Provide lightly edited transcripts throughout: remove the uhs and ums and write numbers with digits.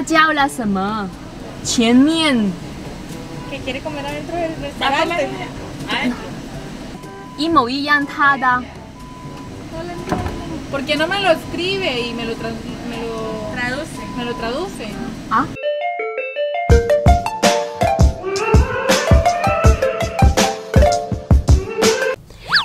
他叫了什么？前面。Que quiere comer adentro del restaurante. Y muy llantada. ¿Por qué no me lo escribe y me lo traduce? ¿Ah?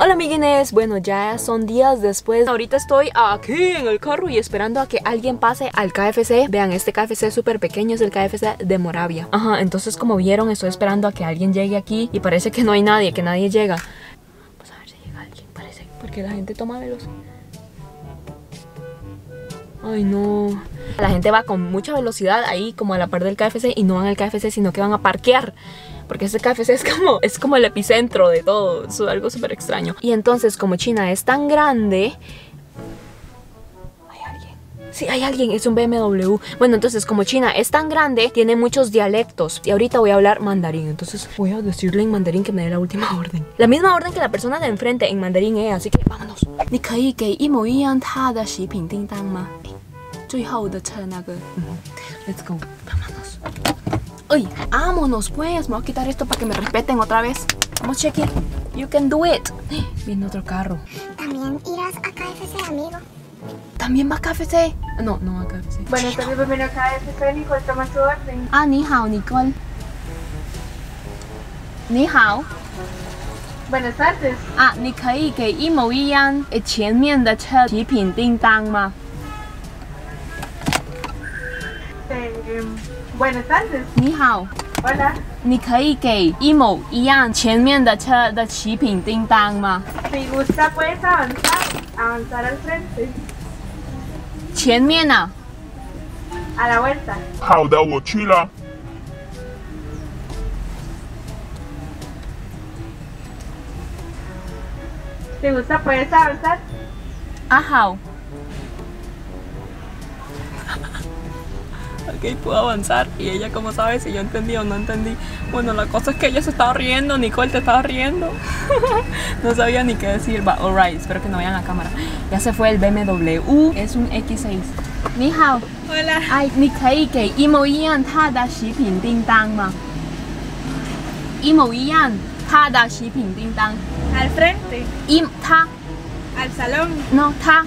Hola amiguines, bueno ya son días después. Ahorita estoy aquí en el carro y esperando a que alguien pase al KFC. Vean, este KFC es súper pequeño, es el KFC de Moravia. Ajá, entonces como vieron estoy esperando a que alguien llegue aquí. Y parece que no hay nadie, que nadie llega. Vamos a ver si llega alguien, parece. Porque la gente toma velocidad. Ay no. La gente va con mucha velocidad ahí como a la par del KFC. Y no van al KFC sino que van a parquear. Porque este KFC es como el epicentro de todo, es algo súper extraño. Y entonces como China es tan grande... ¿Hay alguien? Sí, hay alguien, es un BMW. Bueno, entonces como China es tan grande, tiene muchos dialectos. Y ahorita voy a hablar mandarín, entonces voy a decirle en mandarín que me dé la última orden. La misma orden que la persona de enfrente en mandarín es, así que vámonos. Let's go, vámonos. Uy, vámonos pues, me voy a quitar esto para que me respeten otra vez. Vamos, check it, you can do it. Viene otro carro. ¿También irás a KFC, amigo? ¿También va a KFC? No, no va a KFC. Bueno, entonces bienvenido a KFC, Nicole, toma tu orden. Ah, ni hao, Nicole. Ni hao. Buenas tardes. Ah, ¿ni kai que imo y yan e chien mien de che ti pin ding dang ma? Buenas tardes. Ni hao. Hola. ¿Ni kai que imo y yan chien mien de che de ti pin ding dang ma? Si gusta puedes avanzar al frente. Chien mien a. A la vuelta. Hao da wo chila. Si gusta puedes avanzar. Ah, hao. Ok, puedo avanzar. Y ella, como sabe si yo entendí o no entendí. Bueno, la cosa es que ella se estaba riendo. Nicole, te estaba riendo. No sabía ni qué decir. Va, alright, espero que no vean la cámara. Ya se fue el BMW. Es un X6. Ni hao. Hola. Ay, ni kai que imo yan ta da shipin ding dang ma. Imo yan ta da shipin ding dang. Al frente. Im ta. Al salón. No, ta.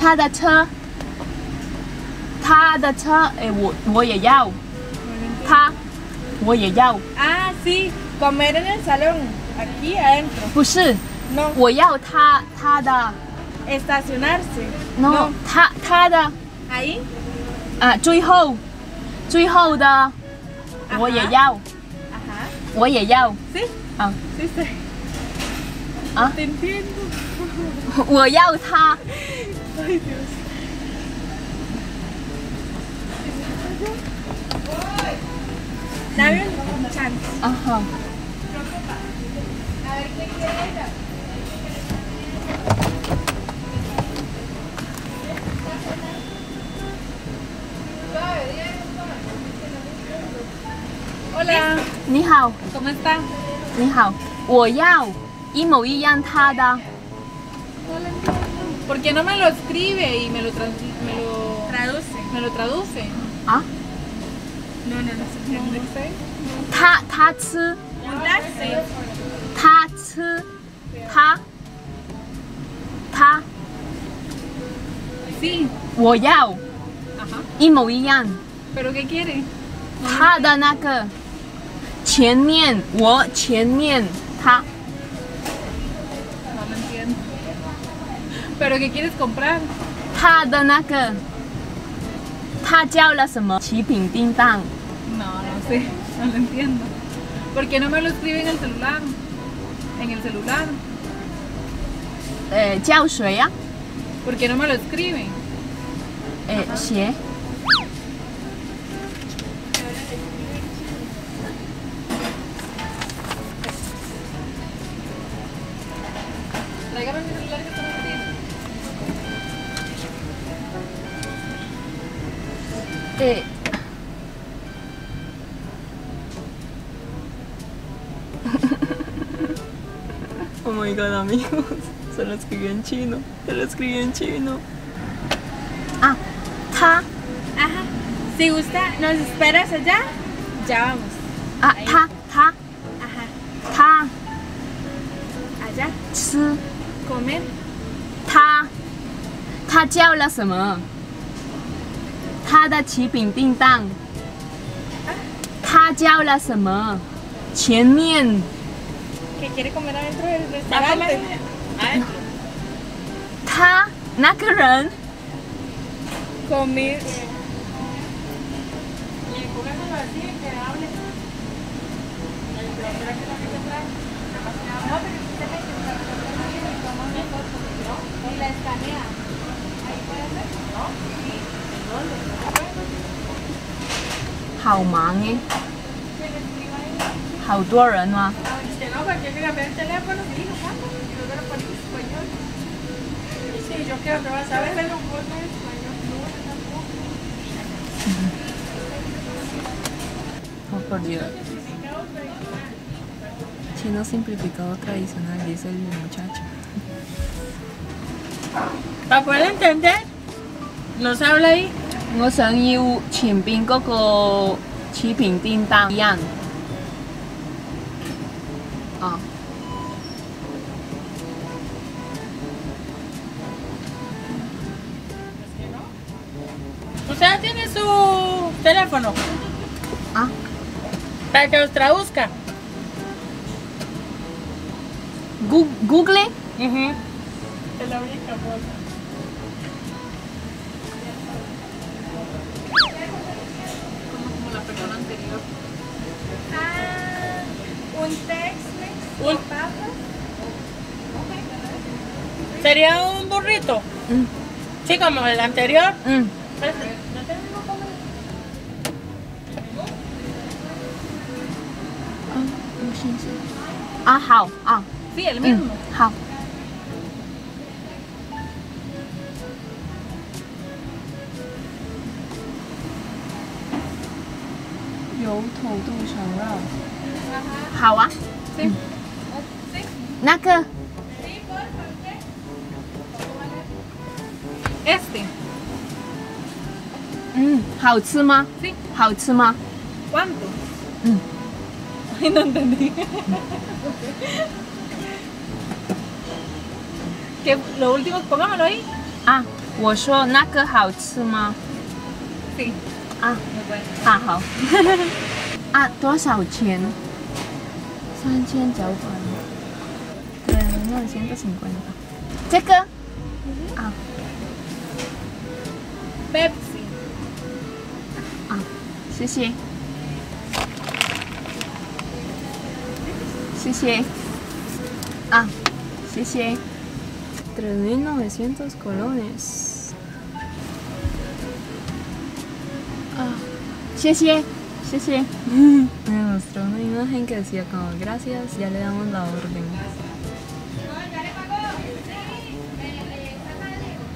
Ta da cha. Ta da cha, voy a yao. Ta, voy a yao. Ah, sí, comer en el salón, aquí adentro. No, voy a ta, ta da. Estacionarse. No, ta, ta da. Ahí. Ah,最后 da. Voy a yao. Ajá. Voy a yao. Sí. Ah, sí. Ah, te entiendo. Voy a ta. Ay, Dios. Dame un chance. Ajá. A ver qué quiere ella. Hola. Ni hao. ¿Cómo está? Ni hao. Wo yao. Y mo y yan ta da. ¿Por qué no me lo escribe y me lo traduce? ¿Ah? No sé. Ta. Sí. Wo yao. Ajá. Y mo y yan. ¿Pero qué quiere? Ta da na ke. Chien mien. Wo chien mien. Ta. No lo entiendo. ¿Pero qué quieres comprar? Ta da na ke. ¿Ta jiao la sema? Chi ping ding dang. No sé, no lo entiendo. ¿Por qué no me lo escribe en el celular? ¿Jiao shui ya? ¿Por qué no me lo escribe? Xie. Tráigame mi celular que estamos pidiendo. Oh my god, amigos, se lo escribí en chino. Ah, ta. Ajá. Si gusta, nos esperas allá, ya vamos. Ah, ta. Allá. Comer. Ta. Ta jiao la sema. Ta da qi bing ding dang. Ta jiao la sema. Qian mian. ¿Qué quiere comer adentro del restaurante? Adentro. Ta, na ke ren. Comer. How many? How do I run? Oh, por Dios. Chino simplificado tradicional, dice el muchacho. Para poder entender, nos habla ahí. No son yu chimping coco chiping tin tan yang. Ah. Usted tiene su teléfono. Ah. Para que os traduzca. Google. Es la única cosa. Sería un burrito. Sí, como el anterior. Sí, el mismo. Sí. ¿好吃吗? ¿Cuánto? Ay, no entendí. Que lo último, pongámoslo ahí. Ah, 我说那个好吃吗? Sí. Ah, ah, 好. Ah, 多少钱? 3950. ¿Checa? Ah. Pepsi. Sí. 3900 colones. Sí. Me mostró una imagen que decía como gracias, ya le damos la orden.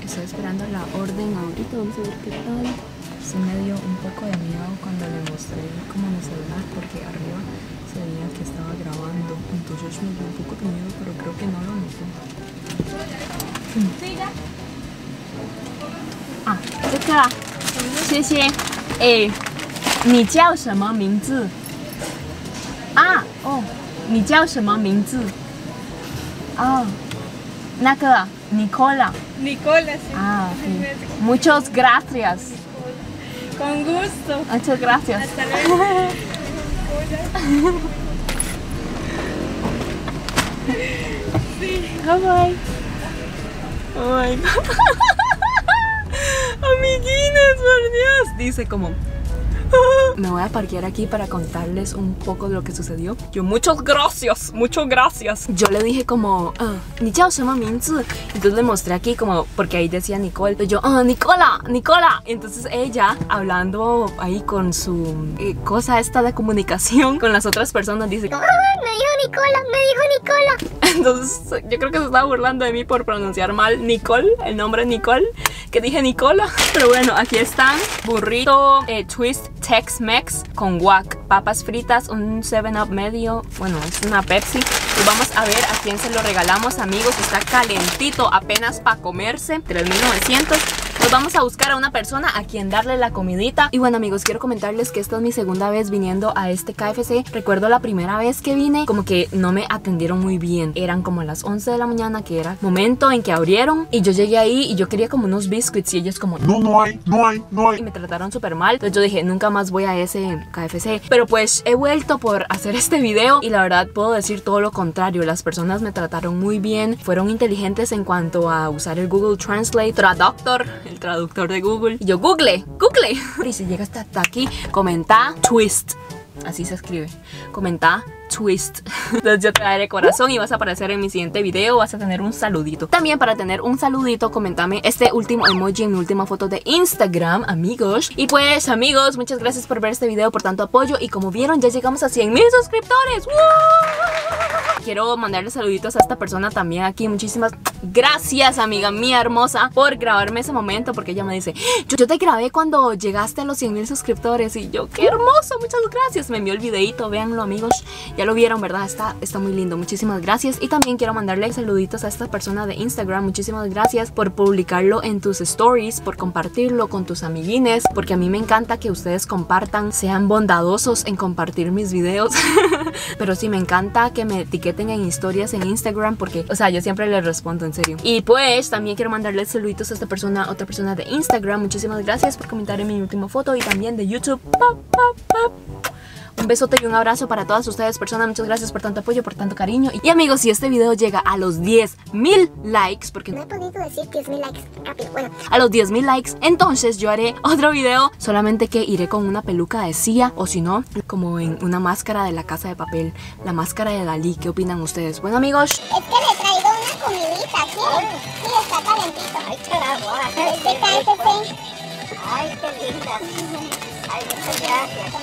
Estoy esperando la orden ahorita, vamos a ver qué tal. Sí me dio un poco de miedo cuando le mostré como mi celular porque arriba se veía que estaba grabando, entonces me dio un poco de miedo, pero creo que no lo noté. Ah, esta. Gracias. ¿你叫什么名字? Ah, oh, 你叫什么名字? Oh, 那个 Nicola. Nicola, sí. Ah, sí. Muchas gracias. Con gusto. Muchas gracias. Hasta luego. Sí. Bye bye. Oh my God. Amiguines, por Dios. Dice como... Me voy a parquear aquí para contarles un poco de lo que sucedió. Yo, muchas gracias. Yo le dije como, ni chao se llama Mingzú. Entonces le mostré aquí como, porque ahí decía Nicole. Yo, Nicola. Entonces ella, hablando ahí con su cosa esta de comunicación con las otras personas, dice, me dijo Nicola. Entonces yo creo que se estaba burlando de mí por pronunciar mal Nicole, el nombre Nicole, que dije Nicola. Pero bueno, aquí están, burrito, twist, Tex-Mex con guac, papas fritas, un 7-Up medio, bueno, es una Pepsi. Y vamos a ver a quién se lo regalamos, amigos. Está calentito, apenas para comerse. $3,900. Pues vamos a buscar a una persona a quien darle la comidita. Y bueno, amigos, quiero comentarles que esta es mi segunda vez viniendo a este KFC. Recuerdo la primera vez que vine, como que no me atendieron muy bien. Eran como las 11 de la mañana, que era el momento en que abrieron. Y yo llegué ahí y yo quería como unos biscuits y ellos como no hay. Y me trataron súper mal. Entonces yo dije, nunca más voy a ese KFC. Pero pues he vuelto por hacer este video y la verdad puedo decir todo lo contrario. Las personas me trataron muy bien, fueron inteligentes en cuanto a usar el Google Translate, el traductor de Google. Y yo, Google. Y si llegas hasta aquí, comenta twist. Así se escribe. Comenta twist. Entonces yo te daré corazón y vas a aparecer en mi siguiente video. Vas a tener un saludito. También para tener un saludito, comentame este último emoji en mi última foto de Instagram, amigos. Y pues, amigos, muchas gracias por ver este video, por tanto apoyo. Y como vieron, ya llegamos a 100.000 suscriptores. ¡Woo! Quiero mandarle saluditos a esta persona también aquí. Muchísimas gracias, amiga mía hermosa, por grabarme ese momento, porque ella me dice, yo te grabé cuando llegaste a los 100.000 suscriptores. Y yo, qué hermoso, muchas gracias. Me envió el videito, véanlo, amigos. Ya lo vieron, ¿verdad? Está muy lindo. Muchísimas gracias. Y también quiero mandarle saluditos a esta persona de Instagram. Muchísimas gracias por publicarlo en tus stories, por compartirlo con tus amiguines, porque a mí me encanta que ustedes compartan, sean bondadosos en compartir mis videos. Pero sí, me encanta que me etiqueten en historias en Instagram, porque, o sea, yo siempre les respondo, en serio. Y pues, también quiero mandarle saluditos a esta persona, otra persona de Instagram. Muchísimas gracias por comentar en mi última foto y también de YouTube. Un besote y un abrazo para todas ustedes, personas. Muchas gracias por tanto apoyo, por tanto cariño. Y amigos, si este video llega a los 10.000 likes, porque no he podido decir 10.000 likes rápido, bueno, a los 10.000 likes, entonces yo haré otro video, solamente que iré con una peluca de Sia, o si no, como en una máscara de La Casa de Papel, la máscara de Dalí. ¿Qué opinan ustedes? Bueno, amigos, es que les traigo una comidita, ¿quieren? Sí, está calentito. Ay, caramba. Este KFC. Ay, qué linda. Ay, muchas gracias.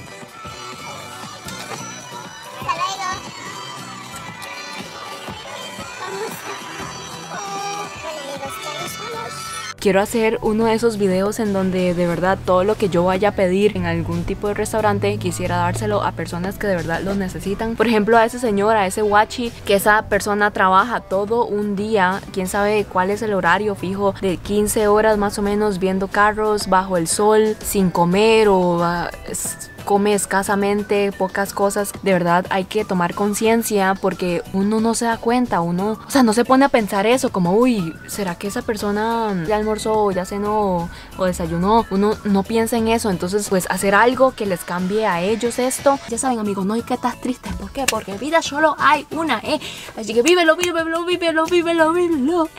Quiero hacer uno de esos videos en donde de verdad todo lo que yo vaya a pedir en algún tipo de restaurante quisiera dárselo a personas que de verdad lo necesitan. Por ejemplo, a ese señor, a ese guachi, que esa persona trabaja todo un día, quién sabe cuál es el horario fijo, de 15 horas más o menos viendo carros bajo el sol, sin comer, o come escasamente, pocas cosas. De verdad hay que tomar conciencia, porque uno no se da cuenta, uno, o sea, no se pone a pensar eso, como, uy, ¿será que esa persona ya almorzó, ya cenó o desayunó? Uno no piensa en eso. Entonces, pues, hacer algo que les cambie a ellos esto. Ya saben, amigos, no hay que estar tristes. ¿Por qué? Porque vida solo hay una, Así que vívelo, vívelo, vívelo, vívelo, vívelo.